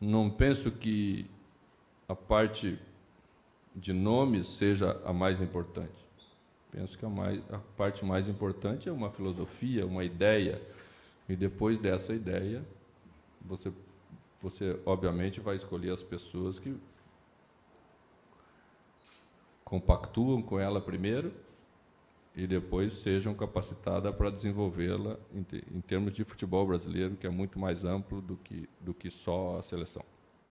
Não penso que a parte de nomes seja a mais importante. Penso que a parte mais importante é uma filosofia, uma ideia, e depois dessa ideia, você obviamente vai escolher as pessoas que compactuam com ela primeiro e depois sejam capacitadas para desenvolvê-la em termos de futebol brasileiro, que é muito mais amplo do que só a seleção.